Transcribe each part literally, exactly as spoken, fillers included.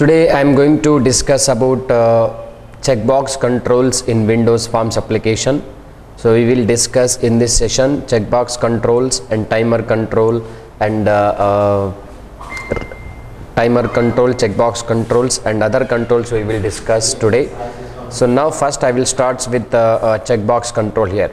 Today I am going to discuss about uh, checkbox controls in Windows Forms application. So we will discuss in this session checkbox controls and timer control and uh, uh, timer control, checkbox controls and other controls we will discuss today. So now first I will start with the uh, uh, checkbox control here.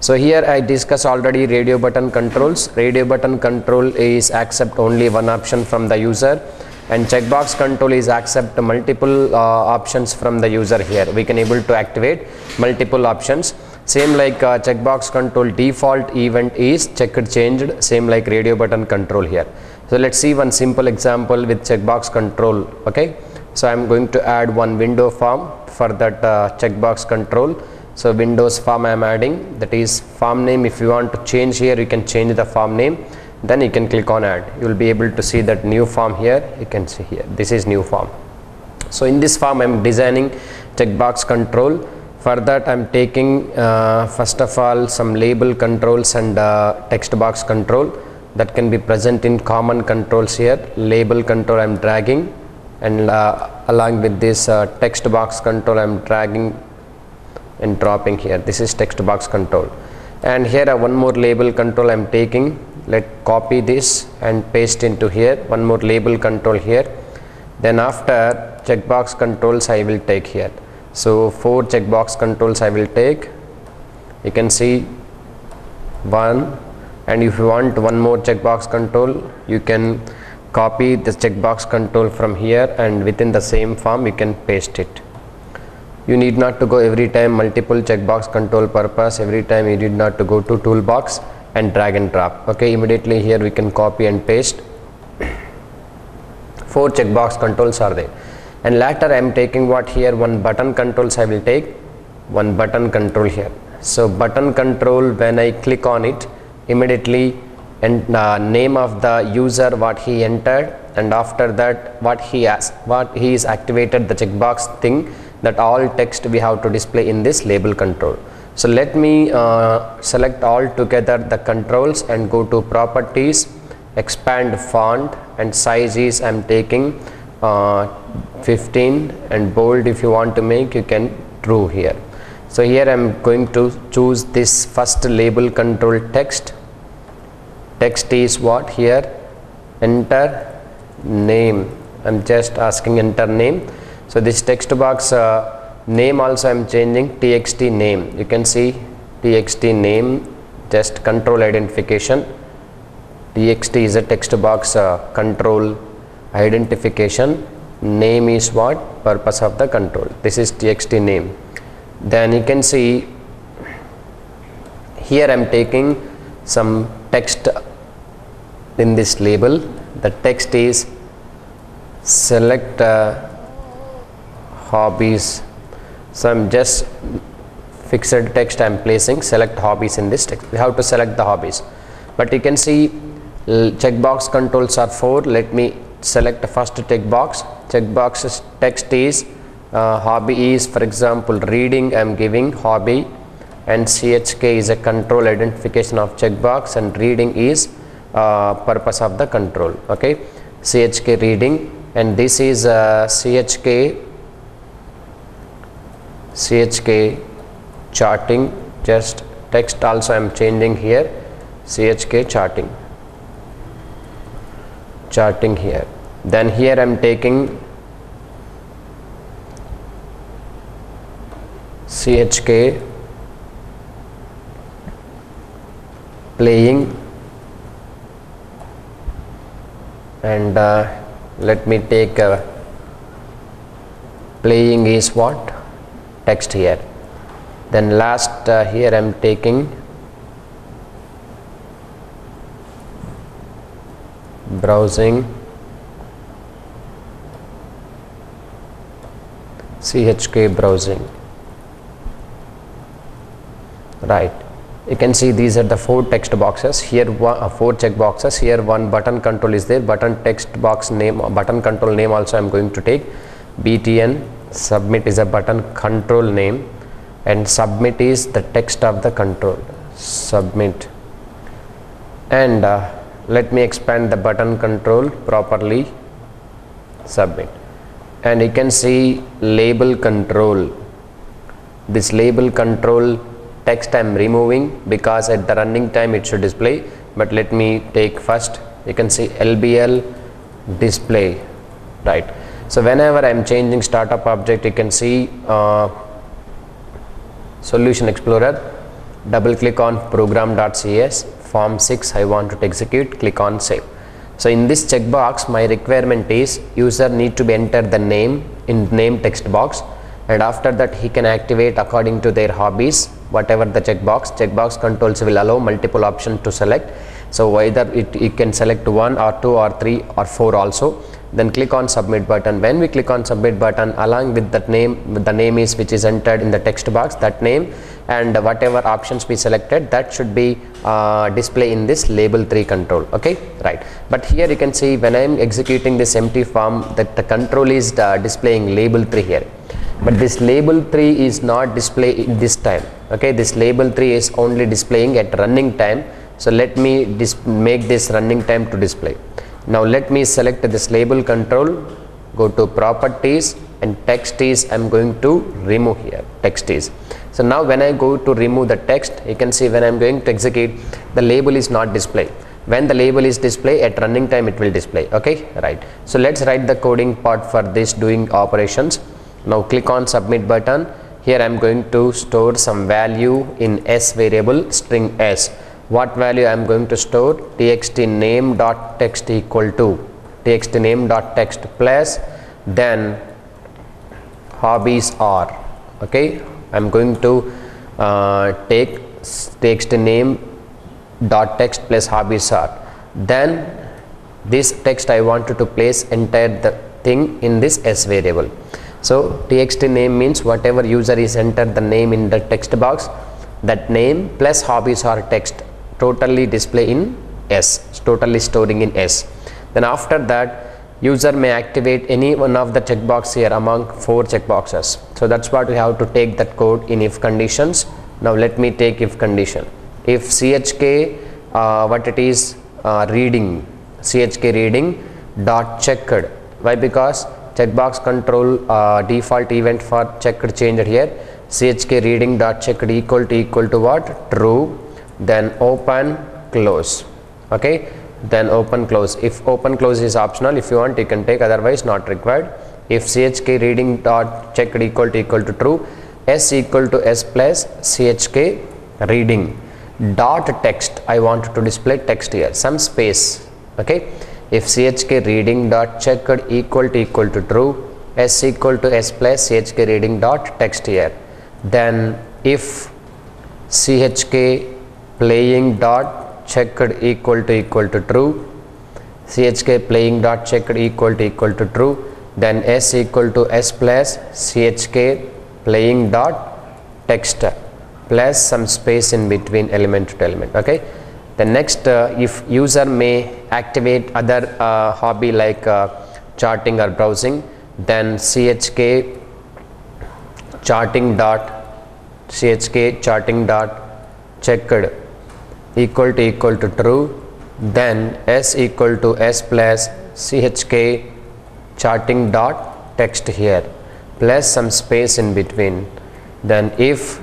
So here I discuss already radio button controls. Radio button control is accept only one option from the user, and checkbox control is accept multiple uh, options from the user. Here we can able to activate multiple options, same like uh, checkbox control default event is checked changed, same like radio button control here. So let's see one simple example with checkbox control. Okay, so I'm going to add one window form for that uh, checkbox control. So Windows form I'm adding, that is form name. If you want to change here, you can change the form name, then you can click on add. You will be able to see that new form here. You can see here, this is new form. So in this form I'm designing checkbox control. For that I'm taking uh, first of all some label controls and uh, text box control that can be present in common controls. Here label control I'm dragging, and uh, along with this uh, text box control I'm dragging and dropping here. This is text box control, and here uh, one more label control I'm taking. Let copy this and paste into here, one more label control here. Then after checkbox controls I will take here. So four checkbox controls I will take. You can see one, and if you want one more checkbox control, you can copy the checkbox control from here, and within the same form you can paste it. You need not to go every time multiple checkbox control purpose. Every time you need not to go to toolbox and drag and drop. Okay, immediately here we can copy and paste. Four checkbox controls are there, and later I am taking what here, one button controls I will take, one button control here. So button control, when I click on it, immediately and uh, name of the user what he entered, and after that what he has, what he is activated the checkbox thing, that all text we have to display in this label control. So let me uh, select all together the controls and go to properties, expand font, and sizes I'm taking uh, fifteen, and bold if you want to make you can do here. So here I'm going to choose this first label control text. Text is what here, enter name. I'm just asking enter name. So this text box uh, name also I'm changing txt name. You can see txt name, just control identification. Txt is a text box uh, control identification. Name is what, purpose of the control. This is txt name. Then you can see here I'm taking some text in this label. The text is select uh, hobbies. So I'm just fixed text I'm placing, select hobbies in this text. We have to select the hobbies, but you can see checkbox controls are four. Let me select first checkbox. Checkbox text is uh, hobby is, for example, reading. I'm giving hobby, and C H K is a control identification of checkbox, and reading is uh, purpose of the control. Okay, C H K reading, and this is uh, C H K. C H K charting, just text also I'm changing here, C H K charting, charting here. Then here I'm taking C H K playing, and uh, let me take uh, playing is what, text here. Then last uh, here I'm taking browsing, C H K browsing. Right, you can see these are the four text boxes here, one, uh, four check boxes here. One button control is there, button text box name, button control name also I'm going to take B T N. Submit is a button control name, and submit is the text of the control, submit. And uh, let me expand the button control properly, submit. and you can see label control. This label control text I am removing because at the running time it should display, but let me take first. You can see L B L display, right? So whenever I am changing startup object, you can see uh, Solution Explorer, double click on program.cs, form six I want to execute, click on save. So in this checkbox my requirement is user need to be enter the name in name text box, and after that he can activate according to their hobbies whatever the checkbox. Checkbox controls will allow multiple options to select, so either it, it can select one or two or three or four also. Then click on submit button. When we click on submit button, along with that name, with the name is which is entered in the text box, that name and whatever options we selected, that should be uh, display in this label three control. Okay, right. But here you can see when I am executing this empty form, that the control is uh, displaying label three here, but this label three is not display in this time. Okay, this label three is only displaying at running time. So let me make this running time to display. Now let me select this label control, go to properties, and text is I'm going to remove here, text is. So now when I go to remove the text, you can see when I'm going to execute, the label is not displayed. When the label is displayed at running time, it will display. Okay, right. So let's write the coding part for this doing operations. Now click on submit button. Here I'm going to store some value in S variable, string S. What value I am going to store? Txt name dot text equal to txt name dot text plus then hobbies are. Okay, I am going to uh, take txt name dot text plus hobbies are, then this text I wanted to place entire the thing in this S variable. So txt name means whatever user is entered the name in the text box, that name plus hobbies are text totally display in S, totally storing in S. Then after that user may activate any one of the checkbox here among four checkboxes. So that's what we have to take that code in if conditions. Now let me take if condition. If C H K uh, what it is uh, reading, C H K reading dot checked. Why? Because checkbox control uh, default event for checked changed here. C H K reading dot checked equal to equal to what? True. Then open close. Okay, then open close. If open close is optional, if you want you can take, otherwise not required. If C H K reading dot checked equal to equal to true, S equal to S plus C H K reading dot text, I want to display text here, some space. Okay, if C H K reading dot checked equal to equal to true, S equal to S plus C H K reading dot text here, then if C H K playing dot checked equal to equal to true, C H K playing dot checked equal to equal to true, then S equal to S plus C H K playing dot text plus some space in between element to element. Okay, the next uh, if user may activate other uh, hobby like uh, charting or browsing, then C H K charting dot C H K charting dot checked equal to equal to true, then S equal to S plus C H K charting dot text here plus some space in between, then if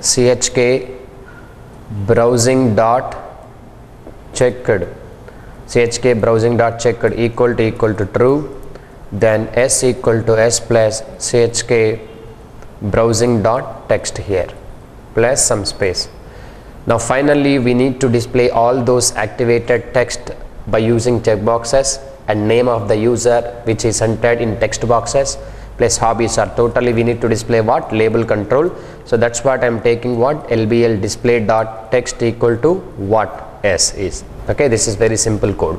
C H K browsing dot checked, C H K browsing dot checked equal to equal to true, then S equal to S plus C H K browsing dot text here plus some space. Now finally we need to display all those activated text by using checkboxes and name of the user which is entered in text boxes plus hobbies are totally we need to display what? Label control. So that's what I'm taking what? L B L display dot text equal to what? S is. Okay, this is very simple code,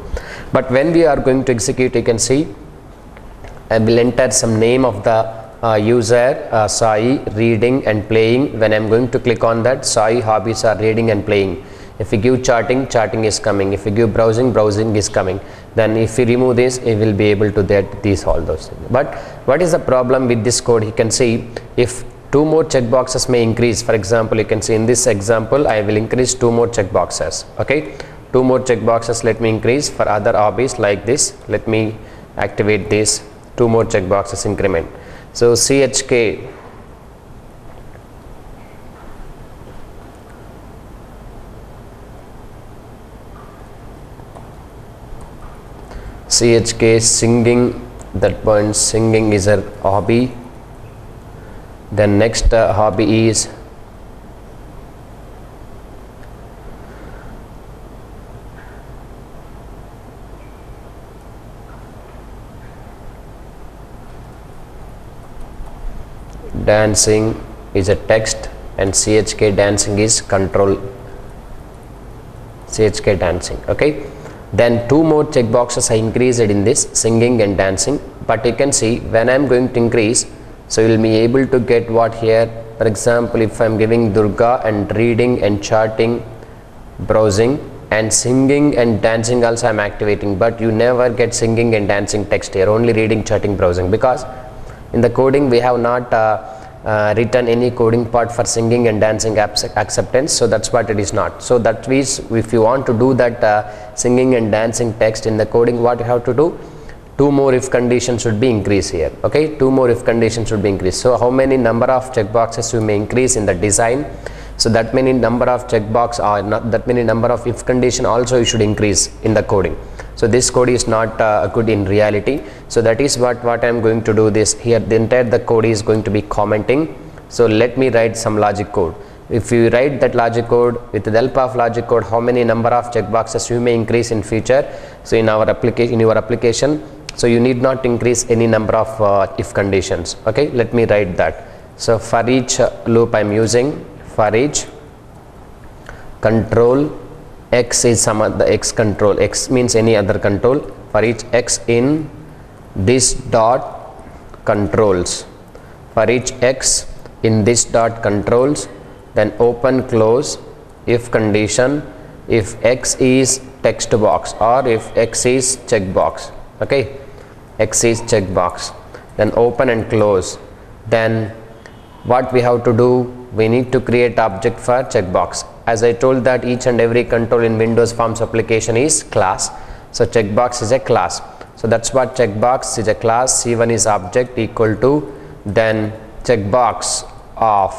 but when we are going to execute you can see I will enter some name of the Uh, user uh, Sai reading and playing. When I'm going to click on that, Sai hobbies are reading and playing. If we give charting, charting is coming. If we give browsing, browsing is coming. Then if we remove this, it will be able to get these all those things. But what is the problem with this code? You can see if two more checkboxes may increase. For example, you can see in this example I will increase two more checkboxes. Okay, two more checkboxes let me increase for other hobbies like this. Let me activate this two more checkboxes increment. So C H K C H K singing, that point singing is a hobby. Then next uh, hobby is dancing is a text, and C H K dancing is control C H K dancing. Okay, then two more checkboxes I increased in this singing and dancing, but you can see when I am going to increase, so you will be able to get what here. For example, if I am giving Durga and reading and charting, browsing, and singing and dancing also I am activating, but you never get singing and dancing text here, only reading, charting, browsing, because in the coding we have not uh, uh, written any coding part for singing and dancing acceptance, so that's what it is not. So that means if you want to do that uh, singing and dancing text in the coding, what you have to do, two more if conditions should be increased here. Okay, two more if conditions should be increased. So how many number of checkboxes you may increase in the design, so that many number of checkbox or not that many number of if condition also you should increase in the coding. So this code is not uh, good in reality. So that is what what I am going to do this here. The entire the code is going to be commenting. So let me write some logic code. If you write that logic code, with the help of logic code, how many number of checkboxes you may increase in future. So in our application, in your application, so you need not increase any number of uh, if conditions. Okay, let me write that. So for each loop I am using, for each control X is some other X control, X means any other control, for each X in this dot controls, for each X in this dot controls, then open close if condition, if X is text box or if X is checkbox. Okay, X is checkbox, then open and close. Then what we have to do, we need to create object for checkbox. As I told that each and every control in Windows Forms application is class, so checkbox is a class. So that's what checkbox is a class. C one is object equal to, then checkbox of,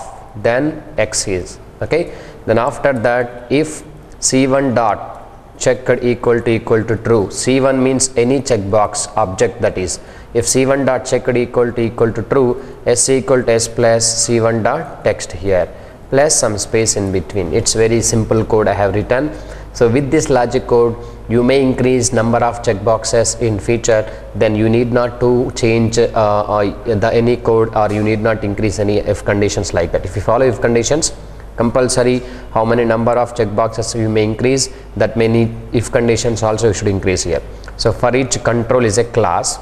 then X is. Okay, then after that, if C one dot checked equal to equal to true, C one means any checkbox object, that is, if C one dot checked equal to equal to true, S equal to S plus C one dot text here, plus some space in between. It's very simple code I have written. So with this logic code you may increase number of checkboxes in future, then you need not to change uh, or the any code, or you need not increase any if conditions like that. If you follow if conditions compulsory, how many number of checkboxes you may increase, that many if conditions also you should increase here. So for each control is a class,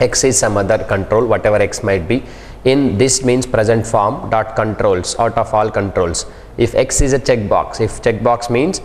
X is some other control, whatever X might be. In this means present form dot controls, out of all controls. If X is a checkbox, if checkbox means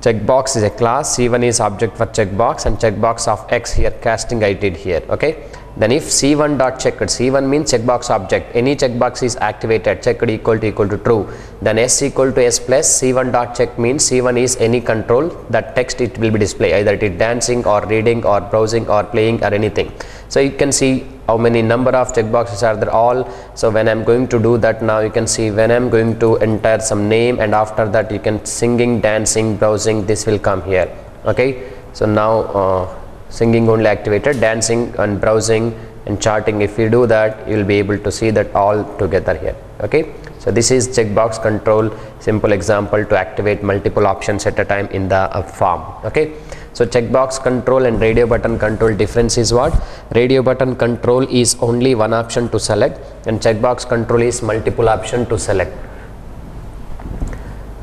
checkbox is a class, C one is object for checkbox, and checkbox of X here, casting I did here. Okay, then if C one dot checked, C one means checkbox object, any checkbox is activated, checked equal to equal to true, then S equal to S plus, C one dot check means C one is any control, that text it will be displayed, either it is dancing or reading or browsing or playing or anything. So you can see how many number of checkboxes are there all. So when I'm going to do that now, you can see when I'm going to enter some name, and after that you can singing, dancing, browsing, this will come here. Okay, so now uh, singing only activated, dancing and browsing and charting, if you do that you will be able to see that all together here. Okay, so this is checkbox control, simple example to activate multiple options at a time in the uh, form. Okay, so checkbox control and radio button control, difference is what? Radio button control is only one option to select, and checkbox control is multiple option to select.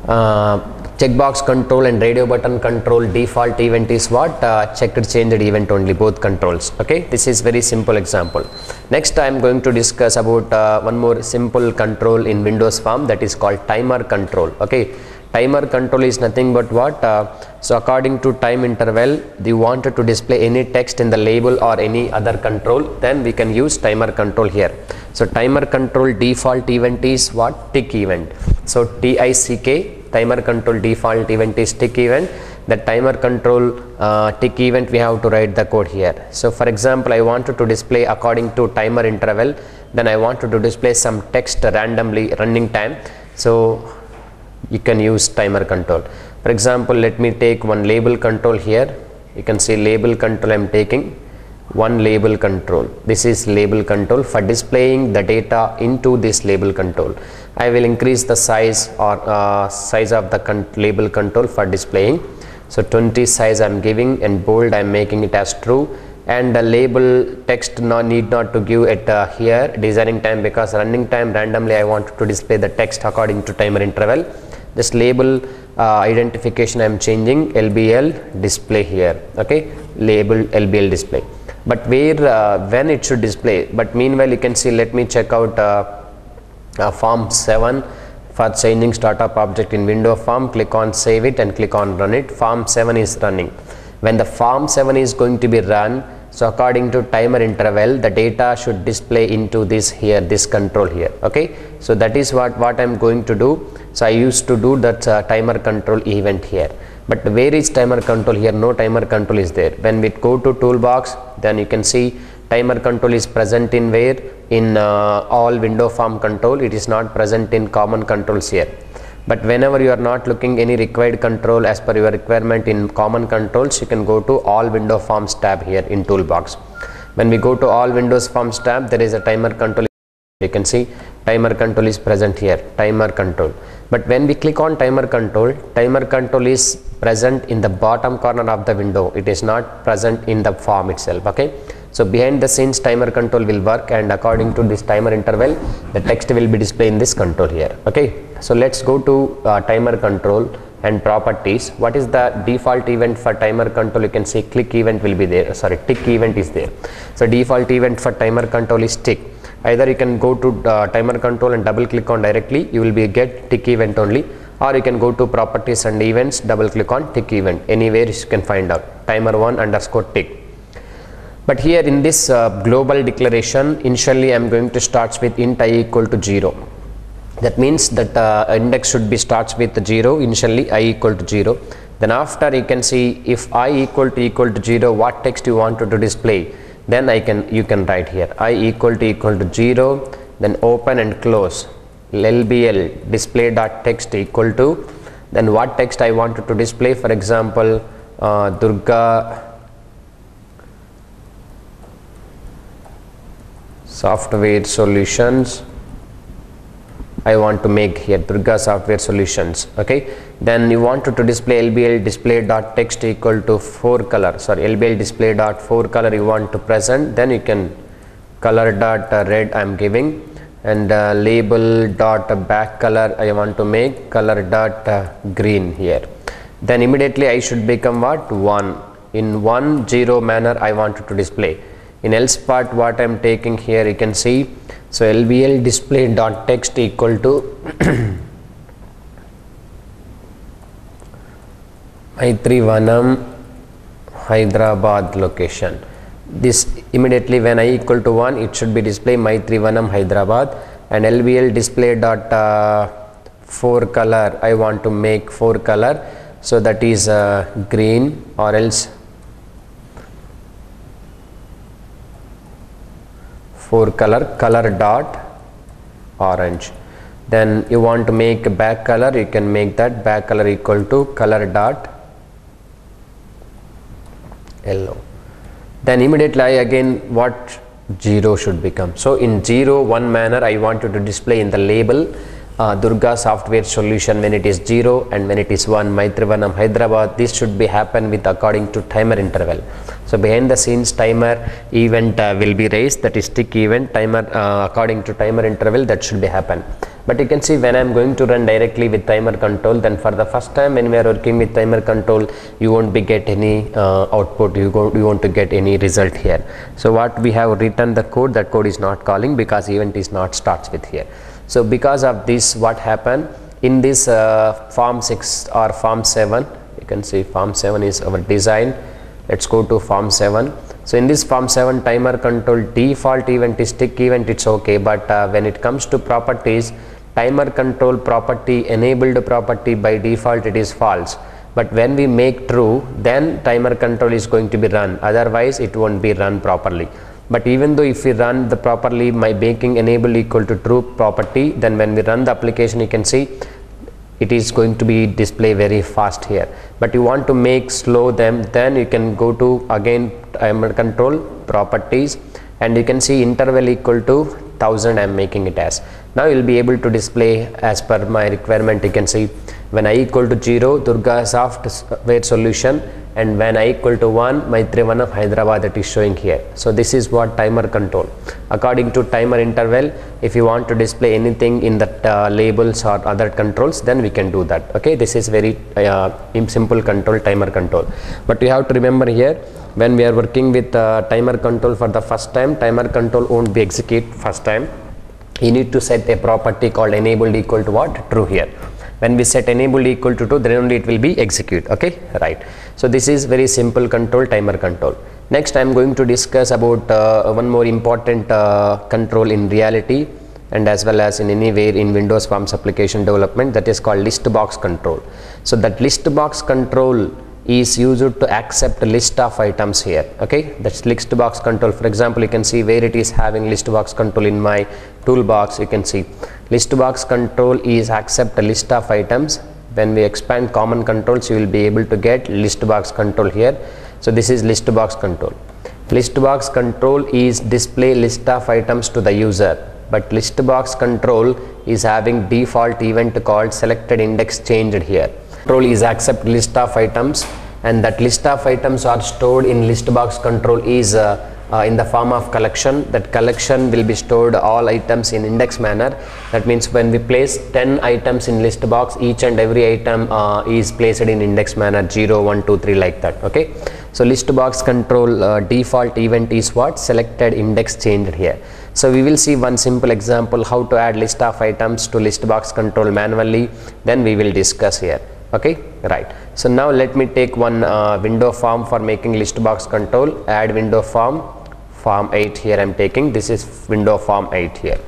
Uh, checkbox control and radio button control default event is what? Uh, checked, changed event only, both controls. Okay, this is very simple example. Next I am going to discuss about uh, one more simple control in Windows Form, that is called timer control. Okay, timer control is nothing but what? Uh, so according to time interval, you wanted to display any text in the label or any other control, then we can use timer control here. So timer control default event is what? Tick event. So T I C K, timer control default event is tick event. the timer control uh, tick event, we have to write the code here. So for example, I wanted to display according to timer interval, then I wanted to display some text randomly running time, so you can use timer control. For example, let me take one label control here. You can see label control I'm taking. One label control. This is label control for displaying the data into this label control. I will increase the size or uh, size of the con label control for displaying. So twenty size I'm giving, and bold I'm making it as true. And the label text no need not to give it uh, here desiring time, because running time randomly I want to display the text according to timer interval. This label uh, identification I'm changing L B L display here. Okay, label L B L display. But where uh, when it should display. But meanwhile you can see, let me check out uh, uh, form seven for changing startup object in window form. Click on save it and click on run it. Form seven is running. When the form seven is going to be run, so according to timer interval the data should display into this here, this control here. Okay, so that is what what I'm going to do. So I used to do that uh, timer control event here. But where is timer control here? No timer control is there. When we go to toolbox, then you can see timer control is present in where? In uh, all window form control. It is not present in common controls here. But whenever you are not looking any required control as per your requirement in common controls, you can go to all window forms tab here in toolbox. When we go to all windows forms tab, there is a timer control. You can see timer control is present here, timer control. But when we click on timer control, timer control is present in the bottom corner of the window. It is not present in the form itself. Okay, so behind the scenes timer control will work, and according to this timer interval the text will be displayed in this control here. Okay, so let's go to uh, timer control and properties. What is the default event for timer control? You can see click event will be there, sorry tick event is there. So default event for timer control is tick. Either you can go to uh, timer control and double click on directly, you will be get tick event only, or you can go to properties and events, double click on tick event. Anywhere you can find out timer one underscore tick. But here in this uh, global declaration, initially I am going to start with int I equal to zero. That means that uh, index should be starts with zero, initially I equal to zero. Then after you can see if I equal to equal to zero, what text you wanted to display, then I can you can write here I equal to equal to zero, then open and close L B L display dot text equal to, then what text I wanted to display. For example, uh, Durga Software Solutions I want to make here, Durga Software Solutions. Okay, then you wanted to display L B L display dot text equal to four color, sorry L B L display dot four color you want to present, then you can color dot red I'm giving, and uh, label dot back color I want to make color dot uh, green here. Then immediately I should become what? One. In one zero manner I wanted to display. In else part what I'm taking here you can see. So L B L display dot text equal to Maitrivanam Hyderabad location. This immediately when I equal to one, it should be display Maitrivanam Hyderabad. And L B L display dot uh, four color I want to make four color, so that is uh, green or else four color color dot orange. Then you want to make back color, you can make that back color equal to color dot yellow. Then immediately I again what zero should become. So in zero one manner I wanted to display in the label uh, Durga Software Solution when it is zero, and when it is one Maitrivanam Hyderabad. This should be happen with according to timer interval. So behind the scenes timer event uh, will be raised, that is tick event timer uh, according to timer interval that should be happen. But you can see when I am going to run directly with timer control, then for the first time when we are working with timer control you won't be get any uh, output, you, go, you won't to get any result here. So what we have written the code, that code is not calling because event is not starts with here. So because of this what happened in this uh, form six or form seven, you can see form seven is our design. Let's go to form seven. So in this form seven timer control default event is tick event, it's okay. But uh, when it comes to properties, timer control property enabled property by default it is false. but when we make true, then timer control is going to be run, otherwise it won't be run properly. But even though if we run the properly by making enable equal to true property, then when we run the application, you can see it is going to be display very fast here. But you want to make slow them, then you can go to again timer control properties, and you can see interval equal to one thousand. I am making it as. Now you will be able to display as per my requirement. You can see when I equal to zero, Durga Software Solution, and when I equal to one, Maitrevan of Hyderabad, that is showing here. So this is what timer control. According to timer interval, if you want to display anything in the uh, labels or other controls, then we can do that. Okay, this is very uh, simple control, timer control. But you have to remember here, when we are working with uh, timer control for the first time, timer control won't be executed first time. You need to set a property called enabled equal to what? True here. When we set enabled equal to true, then only it will be execute. Okay, right. So this is very simple control, timer control. Next, I am going to discuss about uh, one more important uh, control in reality and as well as in anywhere in Windows Forms application development, that is called list box control. So that list box control is used to accept list of items here. Okay, that's list box control. For example, you can see where it is having list box control in my toolbox. You can see list box control is accept a list of items. When we expand common controls, you will be able to get list box control here. So this is list box control. List box control is display list of items to the user, but list box control is having default event called selected index changed here. Control is accept list of items, and that list of items are stored in list box control is uh, uh, in the form of collection. That collection will be stored all items in index manner. That means when we place ten items in list box, each and every item uh, is placed in index manner zero, one, two, three like that. Okay, so list box control uh, default event is what? Selected index changed here. So we will see one simple example how to add list of items to list box control manually, then we will discuss here. Okay, right. So now let me take one uh, window form for making list box control. Add window form, form eight here I am taking. This is window form eight here.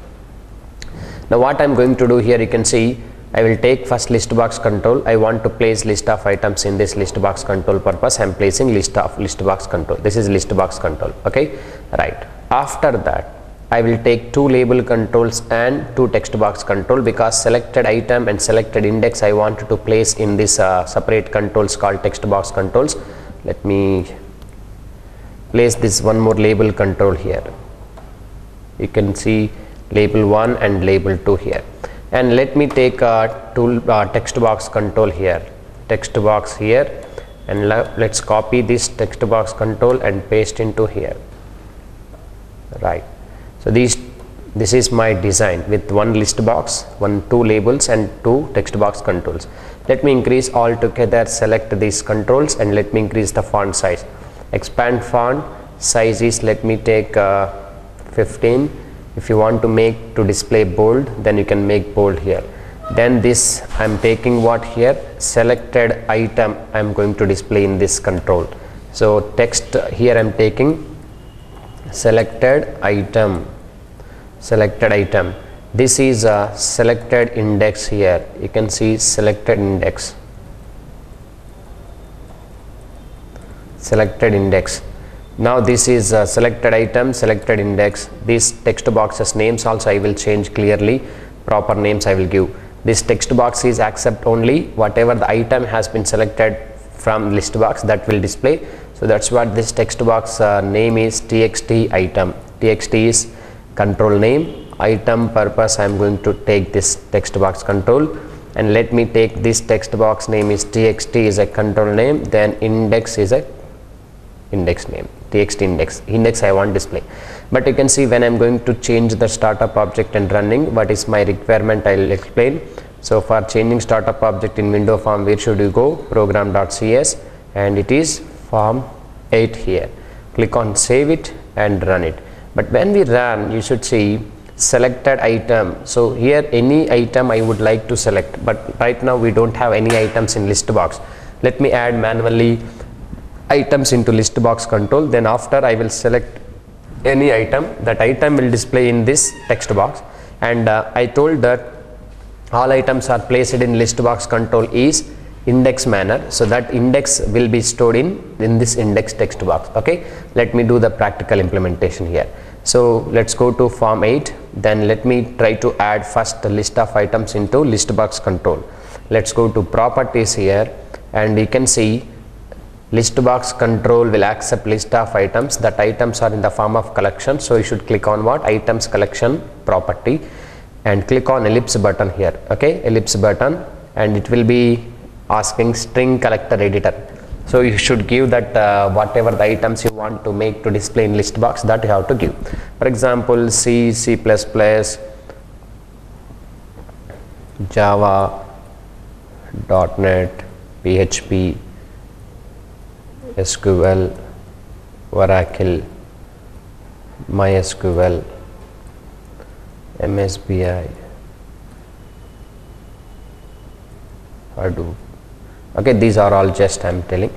Now what I am going to do here, you can see I will take first list box control. I want to place list of items in this list box control purpose. I am placing list of list box control. This is list box control. Okay, right. After that, I will take two label controls and two text box control, because selected item and selected index I want to place in this uh, separate controls called text box controls. Let me place this one more label control here. You can see label one and label two here, and let me take uh, two uh, text box control here, text box here, and let's copy this text box control and paste into here. Right. So these, this is my design with one list box, one two labels and two text box controls. Let me increase all together, select these controls, and let me increase the font size. Expand font size is, let me take uh, fifteen. If you want to make to display bold, then you can make bold here. Then this I am taking what here? Selected item I am going to display in this control. So text here I am taking selected item, selected item. This is a selected index here. You can see selected index, selected index. Now this is a selected item, selected index. These text boxes names also I will change clearly. Proper names I will give. This text box is accept only whatever the item has been selected from list box, that will display. So that's what this text box uh, name is txt item. Txt is control name. Item purpose I am going to take this text box control, and let me take this text box name is txt is a control name, then index is a index name, txt index. Index I want display. But you can see when I am going to change the startup object and running, what is my requirement I will explain. So for changing startup object in window form, where should you go? program dot C S, and it is form eight here. Click on save it and run it. But when we run, you should see selected item. So here any item I would like to select, but right now we don't have any items in list box. Let me add manually items into list box control. Then after I will select any item. That item will display in this text box, and uh, I told that all items are placed in list box control is index manner, so that index will be stored in in this index text box. Okay, let me do the practical implementation here. So let's go to form eight, then let me try to add first the list of items into list box control. Let's go to properties here, and you can see list box control will accept list of items. That items are in the form of collection, so you should click on what, items collection property, and click on ellipse button here. Okay, ellipse button, and it will be asking string collector editor. So you should give that uh, whatever the items you want to make to display in list box, that you have to give. For example, C, C plus plus, Java, dot net, P H P, S Q L, Oracle, MySQL, M S B I, Hadoop. Okay, these are all just I'm telling.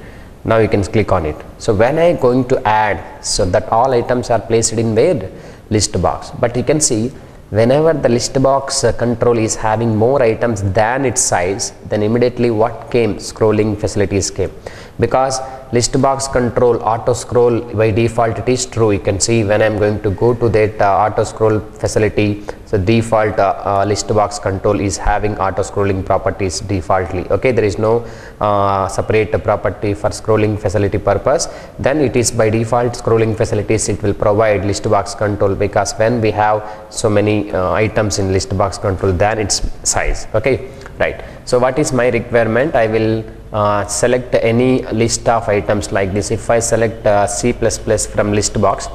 Now you can click on it. So when I going to add, so that all items are placed in their list box. But you can see whenever the list box uh, control is having more items than its size, then immediately what came, scrolling facilities came, because list box control auto scroll by default it is true. You can see when I'm going to go to that uh, auto scroll facility, so default uh, uh, list box control is having auto scrolling properties defaultly. Okay, there is no uh, separate property for scrolling facility purpose. Then it is by default scrolling facilities it will provide list box control, because when we have so many uh, items in list box control than its size. Okay, right. So what is my requirement? I will uh, select any list of items like this. If I select uh, C plus plus from list box,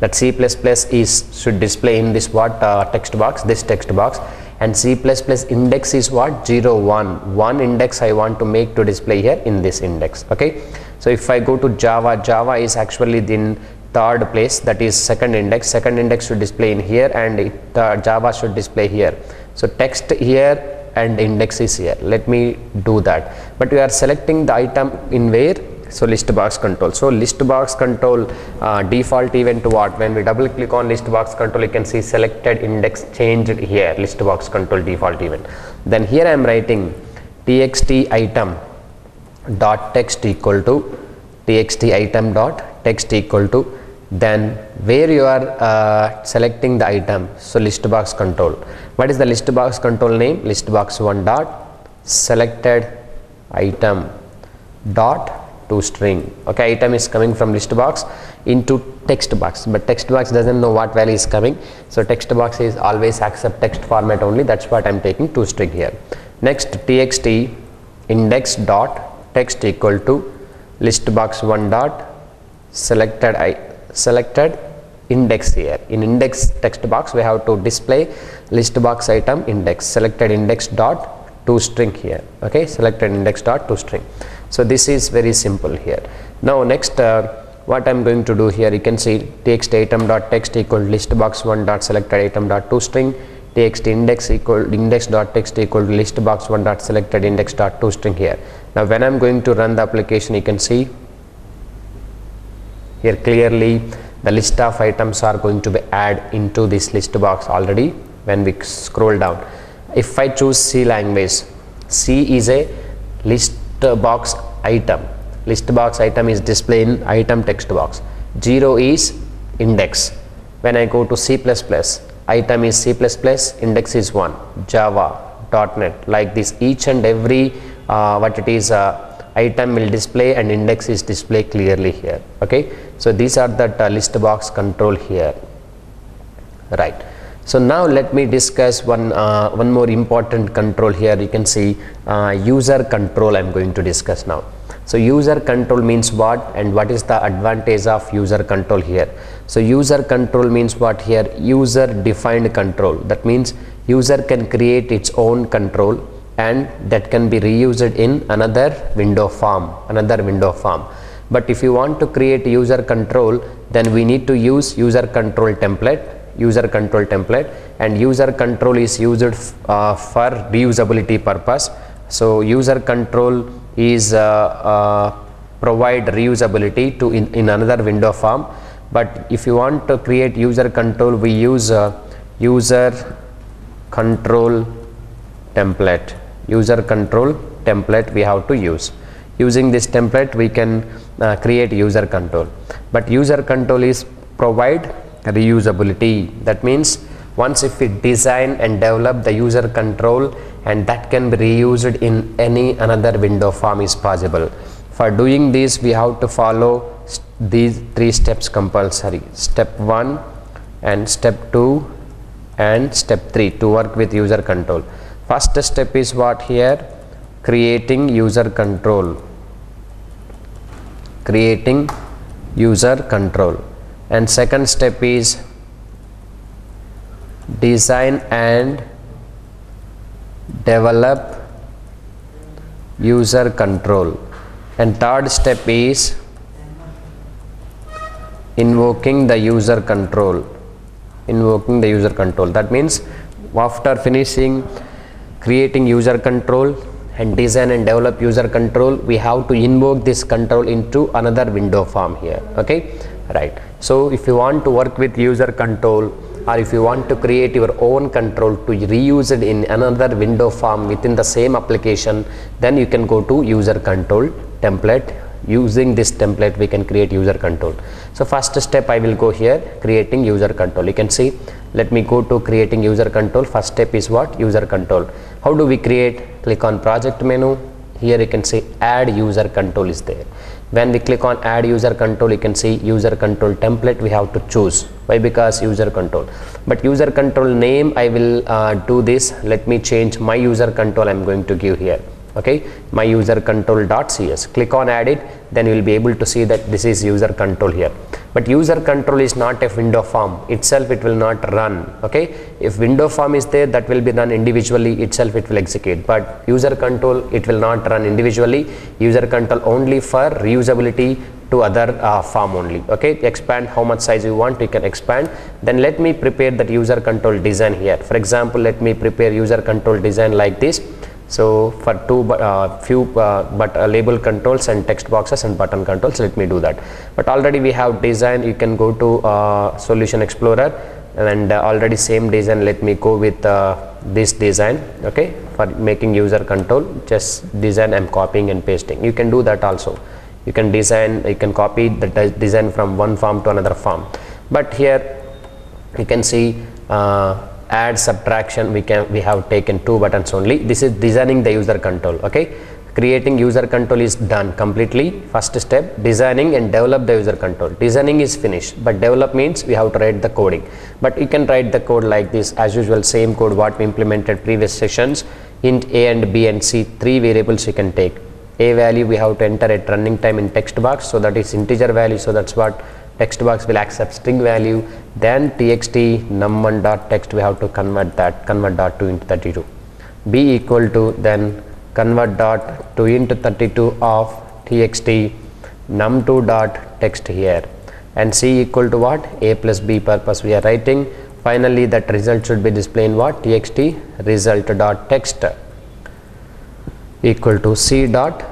that C plus plus is should display in this what uh, text box, this text box, and C plus plus index is what, zero one, one index I want to make to display here in this index. Okay, so if I go to Java, Java is actually in third place, that is second index, second index should display in here, and it, uh, Java should display here. So text here and index is here. Let me do that, but we are selecting the item in where, so list box control. So list box control uh, default event to what, when we double click on list box control, you can see selected index changed here, list box control default event. Then here I am writing txt item dot text equal to txt item dot text equal to, then where you are uh, selecting the item, so list box control. What is the list box control name? List box one dot selected item dot to string. Okay, item is coming from list box into text box, but text box doesn't know what value is coming, so text box is always accept text format only. That's what I'm taking to string here. Next, txt index dot text equal to list box one dot selected item selected index. Here in index text box we have to display list box item index, selected index dot to string here. Okay, selected index dot to string. So this is very simple here. Now next, uh, what I'm going to do here, you can see txt item dot text equal list box one dot selected item dot to string, txt index equal index dot text equal list box one dot selected index dot to string here. Now when I'm going to run the application, you can see here clearly the list of items are going to be added into this list box already. When we scroll down, if I choose C language, C is a list box item, list box item is displayed in item text box, zero is index. When I go to C plus plus, item is C plus plus, index is one, Java, .NET, like this each and every uh, what it is uh, item will display and index is display clearly here. Okay, so these are the uh, list box control here, right? So now let me discuss one uh, one more important control here. You can see uh, user control I'm going to discuss now. So user control means what, and what is the advantage of user control here? So user control means what here, user defined control. That means user can create its own control, and that can be reused in another window form, another window form. But if you want to create user control, then we need to use user control template, user control template, and user control is used uh, for reusability purpose. So user control is uh, uh, provide reusability to in, in another window form. But if you want to create user control, we use uh, user control template, user control template we have to use. Using this template we can uh, create user control, but user control is provide reusability. That means once if we design and develop the user control, and that can be reused in any another window form is possible. For doing this we have to follow these three steps compulsory, step one and step two and step three to work with user control. First step is what here? Creating user control. Creating user control. And second step is design and develop user control. And third step is invoking the user control. Invoking the user control. That means after finishing creating user control and design and develop user control, we have to invoke this control into another window form here. Okay, right. So if you want to work with user control, or if you want to create your own control to reuse it in another window form within the same application, then you can go to user control template. Using this template we can create user control. So first step I will go here, creating user control. You can see, let me go to creating user control. First step is what? User control. How do we create? Click on project menu. Here you can see add user control is there. When we click on add user control, you can see user control template we have to choose. Why? Because user control, but user control name I will uh, do this. Let me change my user control. I'm going to give here, okay, my user control.cs. Click on add it, then you will be able to see that this is user control here. But user control is not a window form itself, it will not run. Okay, if window form is there, that will be run individually itself, it will execute. But user control, it will not run individually. User control only for reusability to other uh, form only. Okay, expand how much size you want, you can expand. Then let me prepare that user control design here. For example, let me prepare user control design like this. So for two uh, few uh, but uh, label controls and text boxes and button controls, let me do that. But already we have design. You can go to uh, solution explorer and uh, already same design. Let me go with uh, this design. Okay, for making user control, just design I'm copying and pasting. You can do that also. You can design, you can copy the de design from one form to another form. But here you can see uh, add, subtraction, we can we have taken two buttons only. This is designing the user control. Okay, creating user control is done completely. First step, designing and develop the user control. Designing is finished, but develop means we have to write the coding. But you can write the code like this as usual, same code what we implemented previous sessions. Int a and b and c, three variables you can take. A value we have to enter at running time in text box, so that is integer value, so that's what text box will accept string value. Then txt num one dot text we have to convert that, convert dot to into thirty-two. B equal to, then convert dot to into thirty-two of txt num two dot text here. And c equal to what? A plus b purpose we are writing. Finally that result should be displayed in what? Txt result dot text equal to c dot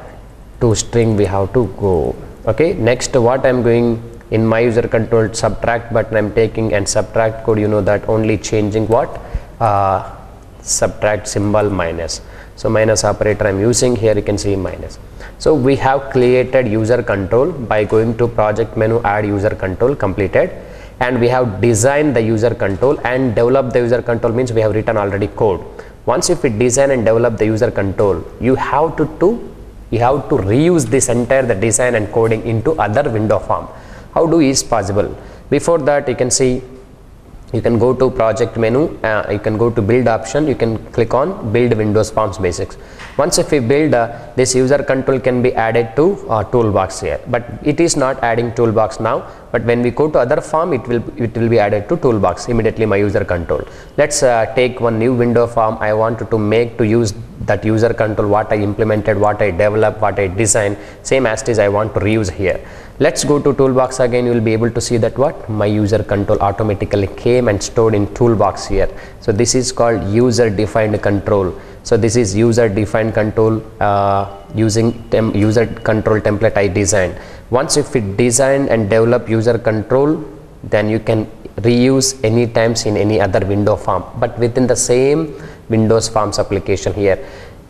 to string we have to go. Okay, next what I'm going in my user control, subtract button I'm taking, and subtract code, you know that, only changing what? Uh, subtract symbol minus. So minus operator I'm using here, you can see minus. So we have created user control by going to project menu, add user control, completed. And we have designed the user control and developed the user control, means we have written already code. Once if we design and develop the user control, you have to, to you have to reuse this entire the design and coding into other window form. How do is possible? Before that, you can see, you can go to project menu, uh, you can go to build option, you can click on build Windows Forms Basics. Once if we build, uh, this user control can be added to uh, toolbox here, but it is not adding toolbox now. But when we go to other form, it will it will be added to toolbox immediately, my user control. Let's uh, take one new window form. I wanted to make to use that user control what I implemented, what I developed, what I designed, same as is I want to reuse here. Let's go to toolbox again. You will be able to see that what? My user control automatically came and stored in toolbox here. So this is called user defined control. So this is user defined control uh, using tem user control template I designed. Once if we design and develop user control, then you can reuse any times in any other window form, but within the same Windows Forms application here.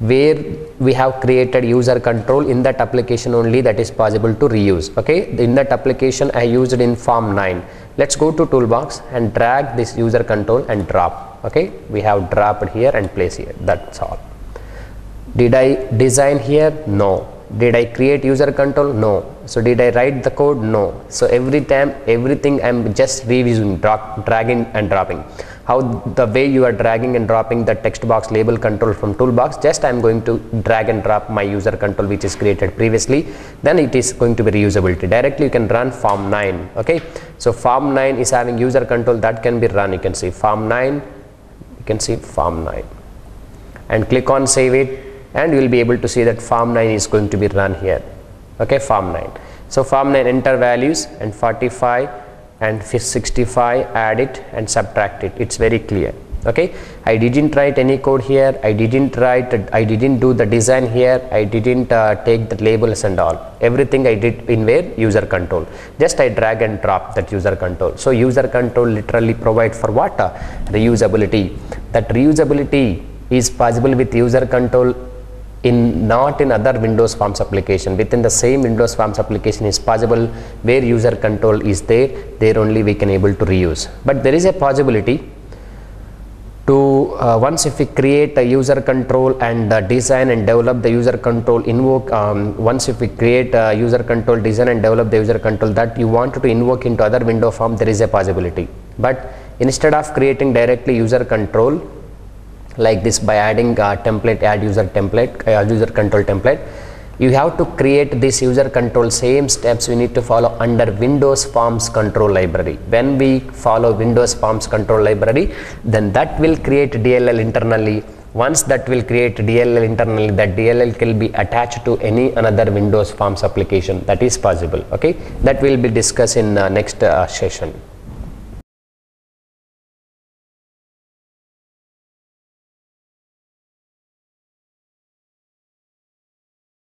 where we have created user control, in that application only that is possible to reuse. Okay, in that application I used in form nine. Let's go to toolbox and drag this user control and drop. Okay, we have dropped here and place here, that's all. Did I design here? No. Did I create user control? No. So did I write the code? No. So every time, everything I'm just revising, drag, dragging and dropping. How the way you are dragging and dropping the text box label control from toolbox, just I'm going to drag and drop my user control which is created previously, then it is going to be reusability. Directly you can run form nine. Okay, so form nine is having user control that can be run. You can see form nine, you can see form nine and click on save it. And you will be able to see that form nine is going to be run here. Okay, form nine. So form nine, enter values and forty-five and sixty-five, add it and subtract it. It's very clear. Okay, I didn't write any code here. I didn't write, I didn't do the design here. I didn't uh, take the labels and all. Everything I did in where? User control. Just I drag and drop that user control. So user control literally provide for what? Uh, reusability. That reusability is possible with user control in not in other Windows Forms application. Within the same Windows Forms application is possible, where user control is there, there only we can able to reuse. But there is a possibility to uh, once if we create a user control and uh, design and develop the user control, invoke um, once if we create a user control, design and develop the user control that you want to invoke into other window form, there is a possibility. But instead of creating directly user control like this by adding a template, add user template, add user control template, you have to create this user control. Same steps we need to follow under Windows Forms control library. When we follow Windows Forms control library, then that will create D L L internally. Once that will create D L L internally, that D L L can be attached to any another Windows Forms application. That is possible. Okay, that will be discussed in uh, next uh, session.